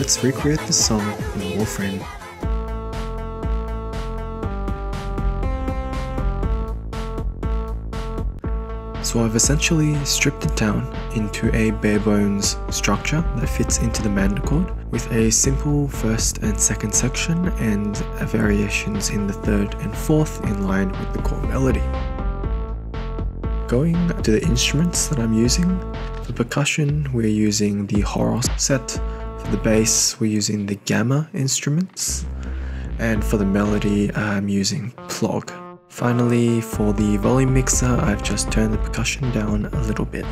Let's recreate this song in Warframe. So I've essentially stripped it down into a bare bones structure that fits into the Mandachord, with a simple first and second section and variations in the third and fourth in line with the core melody. Going to the instruments that I'm using, for percussion we're using the Horus set, for the bass we're using the gamma instruments, and for the melody I'm using clog. Finally, for the volume mixer, I've just turned the percussion down a little bit.